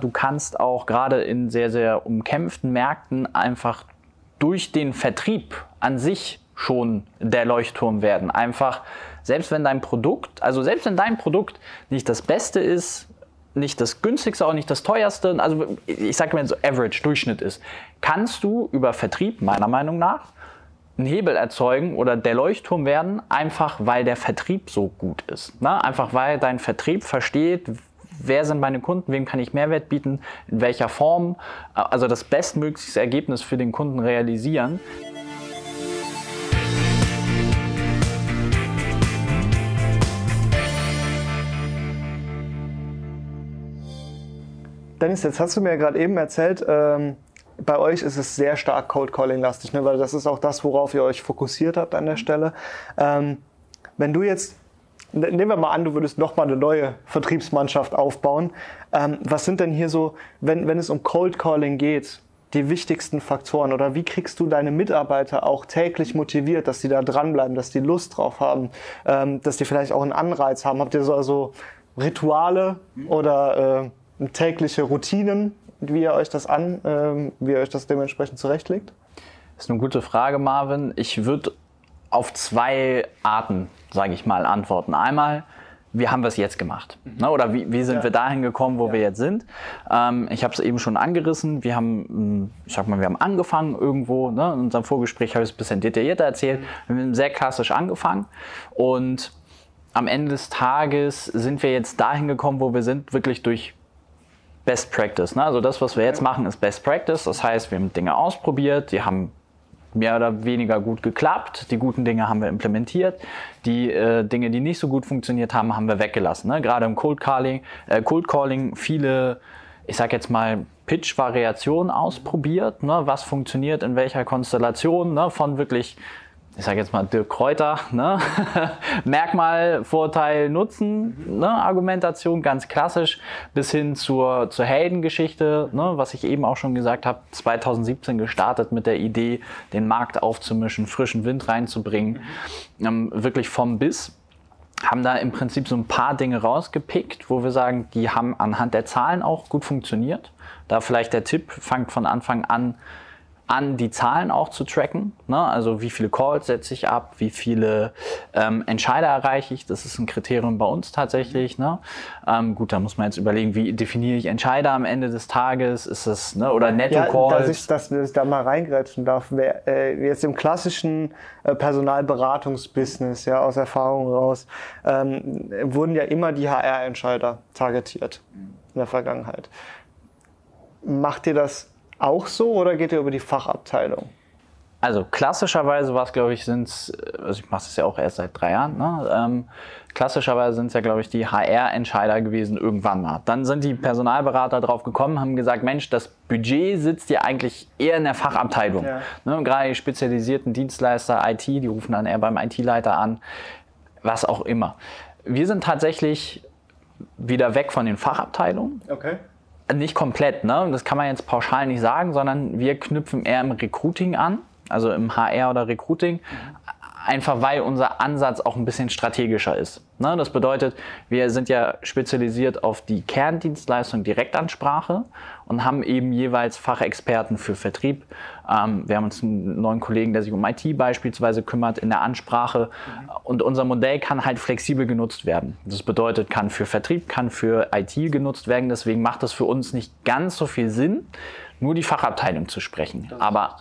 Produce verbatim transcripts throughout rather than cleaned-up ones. Du kannst auch gerade in sehr, sehr umkämpften Märkten einfach durch den Vertrieb an sich schon der Leuchtturm werden. Einfach, selbst wenn dein Produkt, also selbst wenn dein Produkt nicht das Beste ist, nicht das günstigste, auch nicht das teuerste, also ich sage mal so Average, Durchschnitt ist, kannst du über Vertrieb meiner Meinung nach einen Hebel erzeugen oder der Leuchtturm werden, einfach weil der Vertrieb so gut ist. Ne? Einfach weil dein Vertrieb versteht, wer sind meine Kunden, wem kann ich Mehrwert bieten, in welcher Form, also das bestmöglichste Ergebnis für den Kunden realisieren. Dennis, jetzt hast du mir ja gerade eben erzählt, ähm, bei euch ist es sehr stark Cold Calling lastig, ne? Weil das ist auch das, worauf ihr euch fokussiert habt an der Stelle. Ähm, wenn du jetzt, nehmen wir mal an, du würdest nochmal eine neue Vertriebsmannschaft aufbauen. Ähm, was sind denn hier so, wenn, wenn es um Cold Calling geht, die wichtigsten Faktoren? Oder wie kriegst du deine Mitarbeiter auch täglich motiviert, dass die da dranbleiben, dass die Lust drauf haben, ähm, dass die vielleicht auch einen Anreiz haben? Habt ihr so also Rituale oder äh, tägliche Routinen, wie ihr euch das an, ähm, wie ihr euch das dementsprechend zurechtlegt? Das ist eine gute Frage, Marvin. Ich würde auf zwei Arten, sage ich mal, antworten. Einmal, wie haben wir es jetzt gemacht? Ne? Oder wie, wie sind ja. wir dahin gekommen, wo ja. wir jetzt sind? Ähm, ich habe es eben schon angerissen. Wir haben, ich sag mal, wir haben angefangen irgendwo. Ne? In unserem Vorgespräch habe ich es ein bisschen detaillierter erzählt. Mhm. Wir haben sehr klassisch angefangen und am Ende des Tages sind wir jetzt dahin gekommen, wo wir sind, wirklich durch Best Practice. Ne? Also das, was wir jetzt machen, ist Best Practice. Das heißt, wir haben Dinge ausprobiert, die haben mehr oder weniger gut geklappt. Die guten Dinge haben wir implementiert. Die äh, Dinge, die nicht so gut funktioniert haben, haben wir weggelassen. Ne? Gerade im Cold Calling, äh, Cold Calling viele, ich sag jetzt mal, Pitch-Variationen ausprobiert. Ne? Was funktioniert in welcher Konstellation, ne? Von wirklich, ich sage jetzt mal Dirk Kräuter, ne? Merkmal, Vorteil, Nutzen, ne? Argumentation, ganz klassisch, bis hin zur, zur Heldengeschichte, ne? Was ich eben auch schon gesagt habe, zweitausendsiebzehn gestartet mit der Idee, den Markt aufzumischen, frischen Wind reinzubringen, mhm. ähm, wirklich vom Biss, haben da im Prinzip so ein paar Dinge rausgepickt, wo wir sagen, die haben anhand der Zahlen auch gut funktioniert. Da vielleicht der Tipp, fangt von Anfang an an die Zahlen auch zu tracken, ne? Also wie viele Calls setze ich ab, wie viele ähm, Entscheider erreiche ich, das ist ein Kriterium bei uns tatsächlich. Ne? Ähm, gut, da muss man jetzt überlegen, wie definiere ich Entscheider am Ende des Tages, ist das, ne? Oder Netto-Calls. Ja, dass ich, dass ich da mal reingrätschen darf, wer, äh, jetzt im klassischen äh, Personalberatungsbusiness, ja, aus Erfahrung raus, ähm, wurden ja immer die H R-Entscheider targetiert in der Vergangenheit. Macht ihr das auch so oder geht ihr über die Fachabteilung? Also klassischerweise war es, glaube ich, sind es, also ich mache es ja auch erst seit drei Jahren, ne? ähm, klassischerweise sind es ja, glaube ich, die H R-Entscheider gewesen irgendwann mal. Dann sind die Personalberater drauf gekommen, haben gesagt, Mensch, das Budget sitzt ja eigentlich eher in der Fachabteilung. Ja. Ne? Und gerade die spezialisierten Dienstleister, I T, die rufen dann eher beim I T-Leiter an, was auch immer. Wir sind tatsächlich wieder weg von den Fachabteilungen. Okay. Nicht komplett, ne? Das kann man jetzt pauschal nicht sagen, sondern wir knüpfen eher im Recruiting an, also im H R oder Recruiting, mhm. einfach weil unser Ansatz auch ein bisschen strategischer ist. Ne? Das bedeutet, wir sind ja spezialisiert auf die Kerndienstleistung Direktansprache und haben eben jeweils Fachexperten für Vertrieb. Ähm, wir haben uns einen neuen Kollegen, der sich um I T beispielsweise kümmert, in der Ansprache. Mhm. Und unser Modell kann halt flexibel genutzt werden. Das bedeutet, kann für Vertrieb, kann für I T genutzt werden. Deswegen macht es für uns nicht ganz so viel Sinn, nur die Fachabteilung zu sprechen. Aber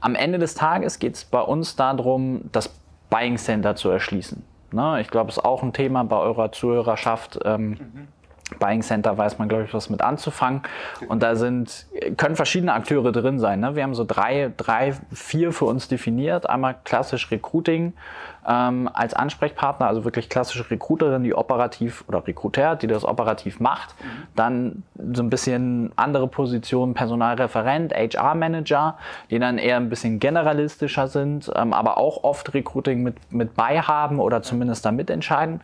am Ende des Tages geht es bei uns darum, das Buying Center zu erschließen. Ne? Ich glaube, es ist auch ein Thema bei eurer Zuhörerschaft. Ähm, mhm. Buying Center weiß man, glaube ich, was mit anzufangen. Und da sind, können verschiedene Akteure drin sein. Ne? Wir haben so drei, drei, vier für uns definiert. Einmal klassisch Recruiting ähm, als Ansprechpartner, also wirklich klassische Recruiterin, die operativ oder Recruiter, die das operativ macht. Mhm. Dann so ein bisschen andere Positionen, Personalreferent, H R-Manager, die dann eher ein bisschen generalistischer sind, ähm, aber auch oft Recruiting mit, mit beihaben oder zumindest da mitentscheiden.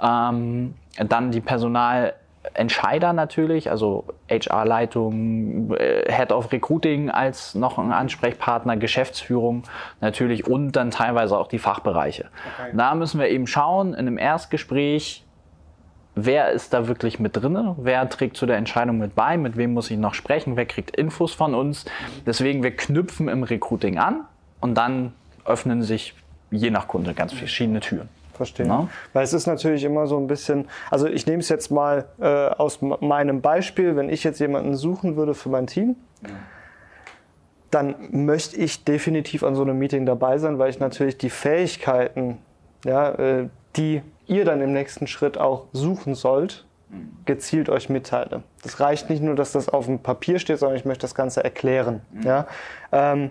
Ähm, dann die Personal- Entscheider natürlich, also H R-Leitung, Head of Recruiting als noch ein Ansprechpartner, Geschäftsführung natürlich und dann teilweise auch die Fachbereiche. Okay. Da müssen wir eben schauen, in einem Erstgespräch, wer ist da wirklich mit drin, wer trägt zu der Entscheidung mit bei, mit wem muss ich noch sprechen, wer kriegt Infos von uns. Deswegen, wir knüpfen im Recruiting an und dann öffnen sich je nach Kunde ganz verschiedene Türen. Verstehen. No? Weil es ist natürlich immer so ein bisschen, also ich nehme es jetzt mal äh, aus meinem Beispiel, wenn ich jetzt jemanden suchen würde für mein Team, ja, dann möchte ich definitiv an so einem Meeting dabei sein, weil ich natürlich die Fähigkeiten, ja, äh, die ihr dann im nächsten Schritt auch suchen sollt, gezielt euch mitteile. Das reicht nicht nur, dass das auf dem Papier steht, sondern ich möchte das Ganze erklären. Mhm. Ja? Ähm,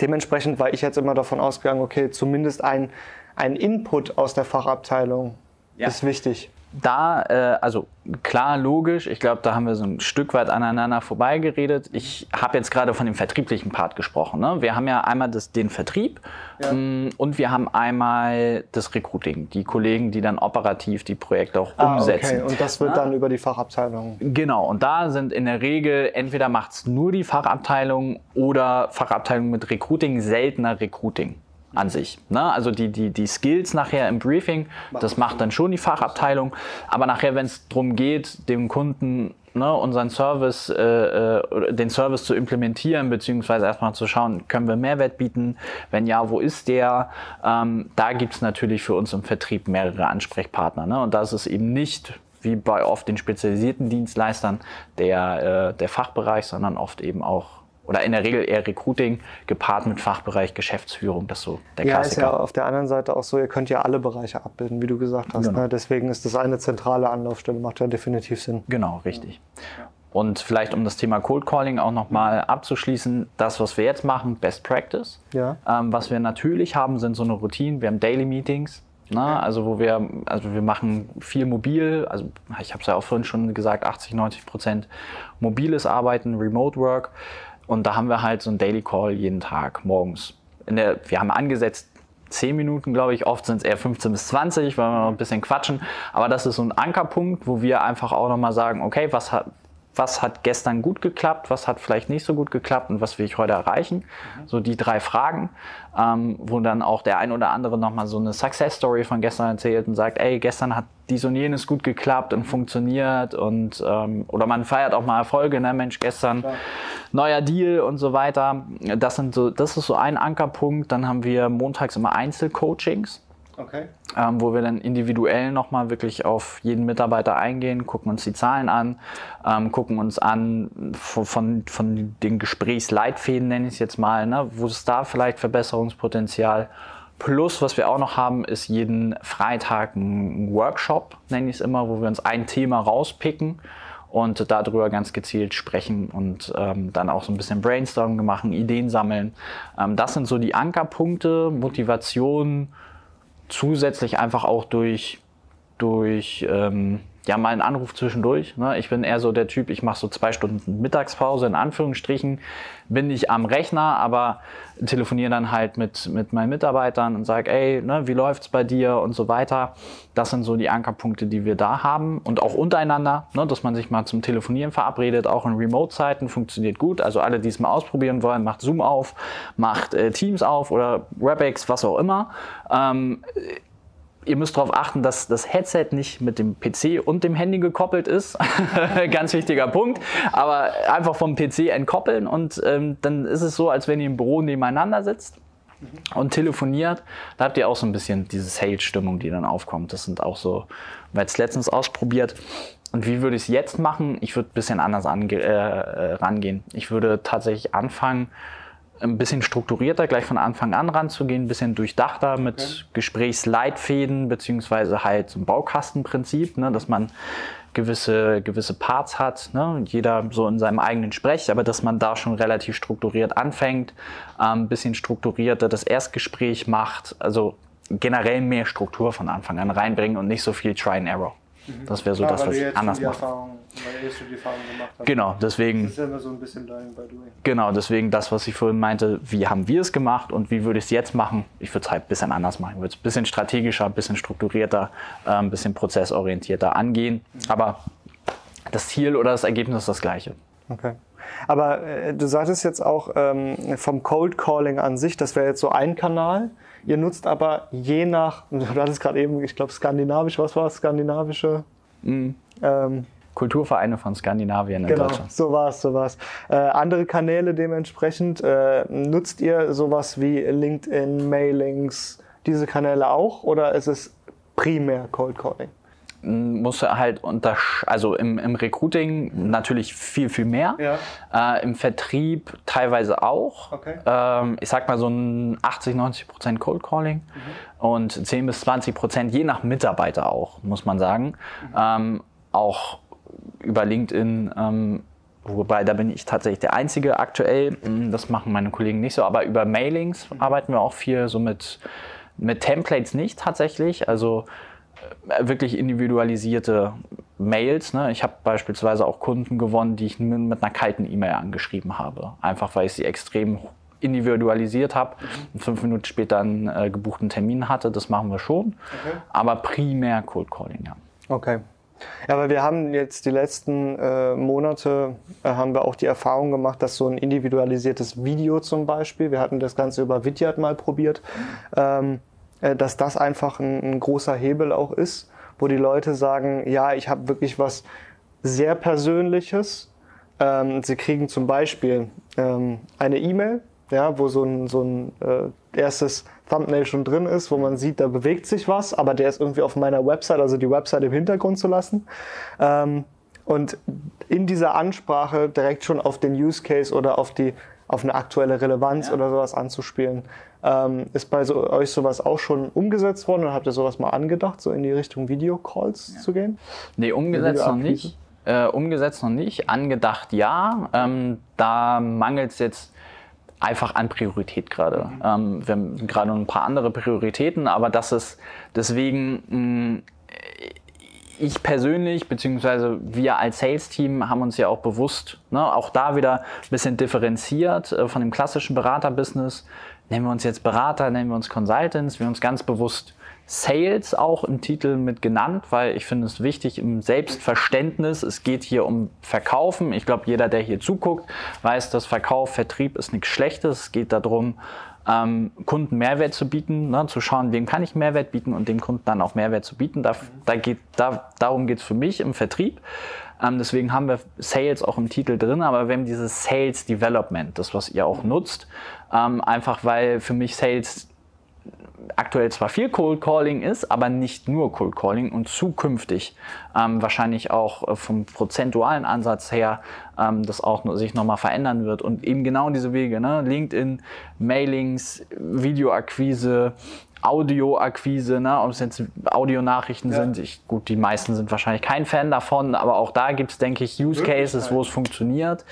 dementsprechend war ich jetzt immer davon ausgegangen, okay, zumindest ein, ein Input aus der Fachabteilung, ja, ist wichtig. Da, äh, also klar, logisch, ich glaube, da haben wir so ein Stück weit aneinander vorbeigeredet. Ich habe jetzt gerade von dem vertrieblichen Part gesprochen. Ne? Wir haben ja einmal das, den Vertrieb, ja, m, und wir haben einmal das Recruiting, die Kollegen, die dann operativ die Projekte auch ah, umsetzen. Okay. Und das wird, ja, dann über die Fachabteilung. Genau, und da sind in der Regel, entweder macht es nur die Fachabteilung oder Fachabteilung mit Recruiting, seltener Recruiting an sich. Ne? Also die, die, die Skills nachher im Briefing, das macht dann schon die Fachabteilung, aber nachher, wenn es darum geht, dem Kunden, ne, unseren Service, äh, den Service zu implementieren, beziehungsweise erstmal zu schauen, können wir Mehrwert bieten? Wenn ja, wo ist der? Ähm, da gibt es natürlich für uns im Vertrieb mehrere Ansprechpartner. Ne? Und das ist eben nicht wie bei oft den spezialisierten Dienstleistern der, äh, der Fachbereich, sondern oft eben auch, oder in der Regel eher Recruiting, gepaart mit Fachbereich Geschäftsführung, das ist so der Klassiker. Ja, ist ja auf der anderen Seite auch so, ihr könnt ja alle Bereiche abbilden, wie du gesagt hast. Genau. Ne? Deswegen ist das eine zentrale Anlaufstelle, macht ja definitiv Sinn. Genau, richtig. Ja. Und vielleicht, um das Thema Cold Calling auch nochmal abzuschließen, das, was wir jetzt machen, Best Practice. Ja. Ähm, was wir natürlich haben, sind so eine Routine. Wir haben Daily Meetings. Na, also wo wir, also wir machen viel mobil, also ich habe es ja auch vorhin schon gesagt, achtzig, neunzig Prozent mobiles Arbeiten, Remote Work. Und da haben wir halt so einen Daily Call jeden Tag morgens. In der, wir haben angesetzt zehn Minuten, glaube ich, oft sind es eher fünfzehn bis zwanzig, weil wir noch ein bisschen quatschen. Aber das ist so ein Ankerpunkt, wo wir einfach auch nochmal sagen, okay, was hat, was hat gestern gut geklappt, was hat vielleicht nicht so gut geklappt und was will ich heute erreichen? Mhm. So die drei Fragen, ähm, wo dann auch der ein oder andere nochmal so eine Success-Story von gestern erzählt und sagt, ey, gestern hat dies und jenes gut geklappt und funktioniert und ähm, oder man feiert auch mal Erfolge, ne, Mensch, gestern ja, neuer Deal und so weiter. Das sind so, das ist so ein Ankerpunkt. Dann haben wir montags immer Einzelcoachings. Okay. Ähm, wo wir dann individuell nochmal wirklich auf jeden Mitarbeiter eingehen, gucken uns die Zahlen an, ähm, gucken uns an von, von, von den Gesprächsleitfäden, nenne ich es jetzt mal, ne, wo ist da vielleicht Verbesserungspotenzial. Plus, was wir auch noch haben, ist jeden Freitag ein Workshop, nenne ich es immer, wo wir uns ein Thema rauspicken und darüber ganz gezielt sprechen und ähm, dann auch so ein bisschen Brainstorming machen, Ideen sammeln. Ähm, das sind so die Ankerpunkte, Motivation, zusätzlich einfach auch durch, durch ähm, ja, mal einen Anruf zwischendurch. Ne? Ich bin eher so der Typ, ich mache so zwei Stunden Mittagspause, in Anführungsstrichen, bin nicht am Rechner, aber telefoniere dann halt mit, mit meinen Mitarbeitern und sage, ey, ne, wie läuft's bei dir und so weiter. Das sind so die Ankerpunkte, die wir da haben und auch untereinander, ne, dass man sich mal zum Telefonieren verabredet, auch in Remote-Zeiten funktioniert gut. Also alle, die es mal ausprobieren wollen, macht Zoom auf, macht äh, Teams auf oder WebEx, was auch immer. Ähm, Ihr müsst darauf achten, dass das Headset nicht mit dem P C und dem Handy gekoppelt ist. Ganz wichtiger Punkt. Aber einfach vom P C entkoppeln und ähm, dann ist es so, als wenn ihr im Büro nebeneinander sitzt und telefoniert. Da habt ihr auch so ein bisschen diese Sales-Stimmung, die dann aufkommt. Das sind auch so, weil es letztens ausprobiert. Und wie würde ich es jetzt machen? Ich würde ein bisschen anders ange- äh, rangehen. Ich würde tatsächlich anfangen, ein bisschen strukturierter, gleich von Anfang an ranzugehen, ein bisschen durchdachter mit okay. Gesprächsleitfäden, beziehungsweise halt so ein Baukastenprinzip, ne, dass man gewisse, gewisse Parts hat, ne, jeder so in seinem eigenen Sprech, aber dass man da schon relativ strukturiert anfängt, äh, ein bisschen strukturierter das Erstgespräch macht, also generell mehr Struktur von Anfang an reinbringen und nicht so viel Try and Error. Das wäre so ja, das, was ich anders mache. Weil du die Erfahrung gemacht hast. Genau, deswegen. Das ist ja immer so ein bisschen Learning by Doing. Genau, deswegen das, was ich vorhin meinte, wie haben wir es gemacht und wie würde ich es jetzt machen? Ich würde es halt ein bisschen anders machen. Ich würde es ein bisschen strategischer, ein bisschen strukturierter, ein bisschen prozessorientierter angehen. Mhm. Aber das Ziel oder das Ergebnis ist das gleiche. Okay. Aber äh, du sagtest jetzt auch ähm, vom Cold Calling an sich, das wäre jetzt so ein Kanal. Ihr nutzt aber je nach, du hattest gerade eben, ich glaube skandinavisch, was war es, skandinavische Mhm. Ähm, Kulturvereine von Skandinavien in genau, Deutschland. Genau, so war es, so war es. Äh, andere Kanäle dementsprechend, äh, nutzt ihr sowas wie LinkedIn, Mailings, diese Kanäle auch, oder ist es primär Cold Calling? Muss halt unter, also im, im Recruiting natürlich viel, viel mehr, ja. äh, im Vertrieb teilweise auch. Okay. Ähm, ich sag mal so ein achtzig, neunzig Prozent Cold Calling mhm. und zehn bis zwanzig Prozent je nach Mitarbeiter auch, muss man sagen. Mhm. Ähm, auch über LinkedIn, ähm, wobei da bin ich tatsächlich der Einzige aktuell, das machen meine Kollegen nicht so, aber über Mailings mhm. arbeiten wir auch viel, so mit, mit Templates nicht tatsächlich, also wirklich individualisierte Mails. Ne? Ich habe beispielsweise auch Kunden gewonnen, die ich mit einer kalten E-Mail angeschrieben habe, einfach weil ich sie extrem individualisiert habe und fünf Minuten später einen äh, gebuchten Termin hatte. Das machen wir schon, okay. aber primär Cold Calling, ja. Okay. Ja, aber wir haben jetzt die letzten äh, Monate, äh, haben wir auch die Erfahrung gemacht, dass so ein individualisiertes Video zum Beispiel, wir hatten das Ganze über Vidyard mal probiert, ähm, äh, dass das einfach ein, ein großer Hebel auch ist, wo die Leute sagen, ja, ich habe wirklich was sehr Persönliches. Ähm, sie kriegen zum Beispiel ähm, eine E-Mail, ja, wo so ein, so ein äh, erstes Thumbnail schon drin ist, wo man sieht, da bewegt sich was, aber der ist irgendwie auf meiner Website, also die Website im Hintergrund zu lassen. Ähm, und in dieser Ansprache direkt schon auf den Use Case oder auf die, auf eine aktuelle Relevanz ja. oder sowas anzuspielen. Ähm, ist bei so, euch sowas auch schon umgesetzt worden oder habt ihr sowas mal angedacht, so in die Richtung Videocalls ja. zu gehen? Nee, umgesetzt noch nicht. Äh, umgesetzt noch nicht. Angedacht ja. Ähm, da mangelt es jetzt einfach an Priorität gerade. Mhm. Ähm, wir haben gerade ein paar andere Prioritäten, aber das ist deswegen, mh, ich persönlich, beziehungsweise wir als Sales-Team haben uns ja auch bewusst, ne, auch da wieder ein bisschen differenziert äh, von dem klassischen Berater-Business. Nennen wir uns jetzt Berater, nennen wir uns Consultants, wir haben uns ganz bewusst Sales auch im Titel mit genannt, weil ich finde es wichtig im Selbstverständnis, es geht hier um Verkaufen. Ich glaube, jeder, der hier zuguckt, weiß, dass Verkauf, Vertrieb ist nichts Schlechtes. Es geht darum, ähm, Kunden Mehrwert zu bieten, ne, zu schauen, wem kann ich Mehrwert bieten und dem Kunden dann auch Mehrwert zu bieten. Da, da geht, da, darum geht es für mich im Vertrieb. Ähm, deswegen haben wir Sales auch im Titel drin, aber wir haben dieses Sales Development, das, was ihr auch nutzt, ähm, einfach weil für mich Sales aktuell zwar viel Cold Calling ist, aber nicht nur Cold Calling und zukünftig ähm, wahrscheinlich auch äh, vom prozentualen Ansatz her ähm, das auch nur, sich nochmal verändern wird und eben genau diese Wege, ne? LinkedIn, Mailings, Videoakquise, Audioakquise, ne? Ob es jetzt Audionachrichten ja. sind, ich, gut, die meisten sind wahrscheinlich kein Fan davon, aber auch da gibt es, denke ich, Use Cases, wo es funktioniert.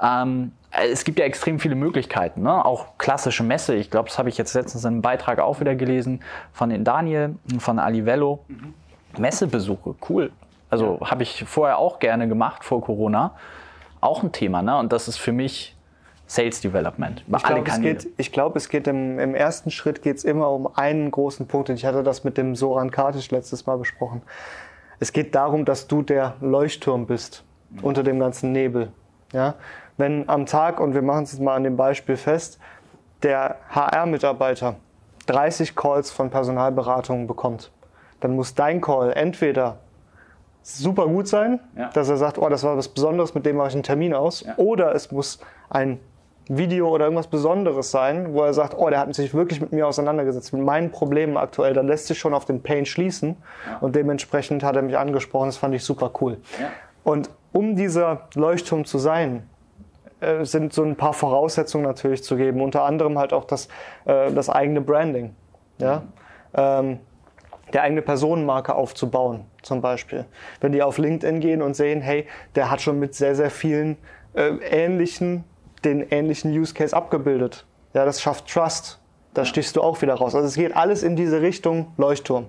Ähm, Es gibt ja extrem viele Möglichkeiten, ne? Auch klassische Messe. Ich glaube, das habe ich jetzt letztens in einem Beitrag auch wieder gelesen von den Daniel, von Alivello. Mhm. Messebesuche, cool. Also ja. habe ich vorher auch gerne gemacht, vor Corona. Auch ein Thema, ne? Und das ist für mich Sales Development. Ich glaube, es geht, ich glaub, es geht im, im ersten Schritt geht's immer um einen großen Punkt. Und ich hatte das mit dem Soran Kartic letztes Mal besprochen. Es geht darum, dass du der Leuchtturm bist mhm. unter dem ganzen Nebel. Ja? Wenn am Tag, und wir machen es jetzt mal an dem Beispiel fest, der H R-Mitarbeiter dreißig Calls von Personalberatungen bekommt, dann muss dein Call entweder super gut sein, ja. dass er sagt, oh, das war was Besonderes, mit dem mache ich einen Termin aus, ja. oder es muss ein Video oder irgendwas Besonderes sein, wo er sagt, oh, der hat sich wirklich mit mir auseinandergesetzt, mit meinen Problemen aktuell, dann lässt sich schon auf den Pain schließen ja. und dementsprechend hat er mich angesprochen, das fand ich super cool. Ja. Und um dieser Leuchtturm zu sein, sind so ein paar Voraussetzungen natürlich zu geben, unter anderem halt auch das, äh, das eigene Branding, ja? ähm, der eigene Personenmarke aufzubauen zum Beispiel. Wenn die auf LinkedIn gehen und sehen, hey, der hat schon mit sehr, sehr vielen äh, ähnlichen, den ähnlichen Use Case abgebildet. Ja, das schafft Trust, da ja. stichst du auch wieder raus. Also es geht alles in diese Richtung Leuchtturm.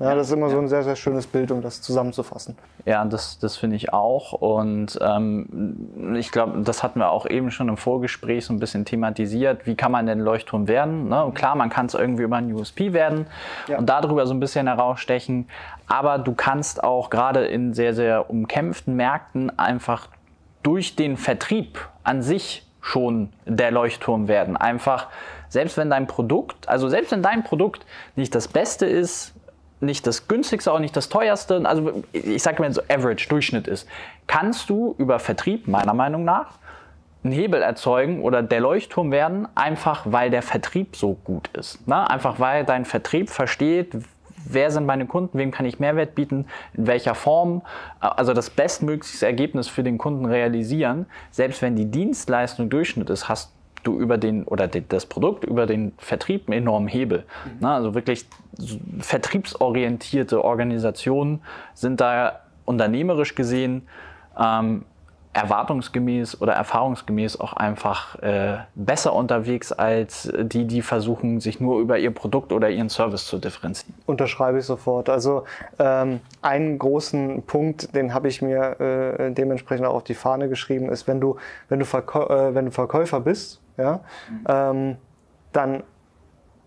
Ja, das ist immer so ein sehr, sehr schönes Bild, um das zusammenzufassen. Ja, das, das finde ich auch. Und ähm, ich glaube, das hatten wir auch eben schon im Vorgespräch so ein bisschen thematisiert. Wie kann man denn Leuchtturm werden? Ne? Und klar, man kann es irgendwie über einen U S P werden ja. und darüber so ein bisschen herausstechen. Aber du kannst auch gerade in sehr, sehr umkämpften Märkten einfach durch den Vertrieb an sich schon der Leuchtturm werden. Einfach, selbst wenn dein Produkt, also selbst wenn dein Produkt nicht das Beste ist, nicht das günstigste, auch nicht das teuerste, also ich sage mal so Average, Durchschnitt ist, kannst du über Vertrieb, meiner Meinung nach, einen Hebel erzeugen oder der Leuchtturm werden, einfach weil der Vertrieb so gut ist. Ne? Einfach weil dein Vertrieb versteht, wer sind meine Kunden, wem kann ich Mehrwert bieten, in welcher Form, also das bestmöglichste Ergebnis für den Kunden realisieren. Selbst wenn die Dienstleistung Durchschnitt ist, hast du über den oder das Produkt, über den Vertrieb einen enormen Hebel. Mhm. Ne? Also wirklich vertriebsorientierte Organisationen sind da unternehmerisch gesehen ähm, erwartungsgemäß oder erfahrungsgemäß auch einfach äh, besser unterwegs als die, die versuchen, sich nur über ihr Produkt oder ihren Service zu differenzieren. Unterschreibe ich sofort. Also ähm, einen großen Punkt, den habe ich mir äh, dementsprechend auch auf die Fahne geschrieben, ist, wenn du, wenn du, Verkäu äh, wenn du Verkäufer bist, ja, mhm. ähm, dann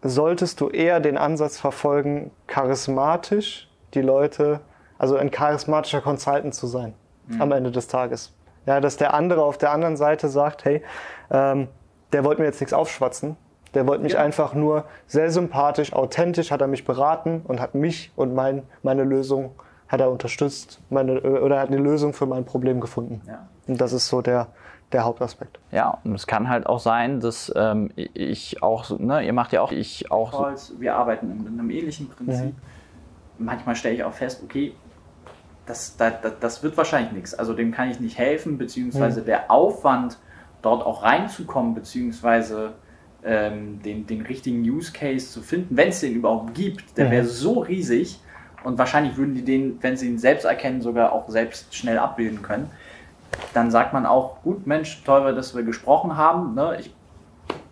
solltest du eher den Ansatz verfolgen, charismatisch die Leute, also ein charismatischer Consultant zu sein, mhm. am Ende des Tages. Ja, dass der andere auf der anderen Seite sagt, hey, ähm, der wollte mir jetzt nichts aufschwatzen, der wollte mich ja. einfach nur sehr sympathisch, authentisch, hat er mich beraten und hat mich und mein, meine Lösung hat er unterstützt meine, oder hat eine Lösung für mein Problem gefunden. Ja. Und das ist so der, der Hauptaspekt. Ja, und es kann halt auch sein, dass ähm, ich auch, ne, ihr macht ja auch, ich auch Calls, so. Wir arbeiten in einem ähnlichen Prinzip. Mhm. Manchmal stelle ich auch fest, okay, Das, das, das wird wahrscheinlich nichts. Also dem kann ich nicht helfen, beziehungsweise mhm. der Aufwand, dort auch reinzukommen, beziehungsweise ähm, den, den richtigen Use Case zu finden, wenn es den überhaupt gibt, der mhm. wäre so riesig und wahrscheinlich würden die den, wenn sie ihn selbst erkennen, sogar auch selbst schnell abbilden können. Dann sagt man auch, gut Mensch, toll, dass wir gesprochen haben, ne? Ich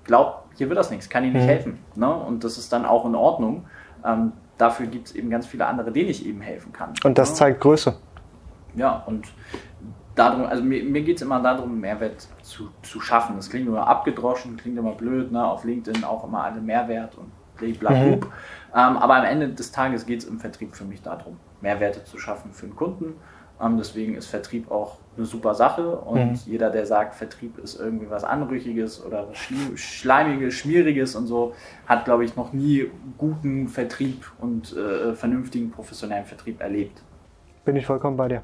glaube, hier wird das nichts, kann Ihnen nicht mhm. helfen. Ne? Und das ist dann auch in Ordnung. Ähm, Dafür gibt es eben ganz viele andere, denen ich eben helfen kann. Und das zeigt Größe. Ja, und darum, also mir, mir geht es immer darum, Mehrwert zu, zu schaffen. Das klingt immer abgedroschen, klingt immer blöd, ne? Auf LinkedIn auch immer alle Mehrwert und blablabla. Mhm. Ähm, aber am Ende des Tages geht es im Vertrieb für mich darum, Mehrwerte zu schaffen für den Kunden. Ähm, deswegen ist Vertrieb auch eine super Sache und mhm. jeder, der sagt, Vertrieb ist irgendwie was Anrüchiges oder was Schleimiges, Schmieriges und so, hat, glaube ich, noch nie guten Vertrieb und äh, vernünftigen, professionellen Vertrieb erlebt. Bin ich vollkommen bei dir.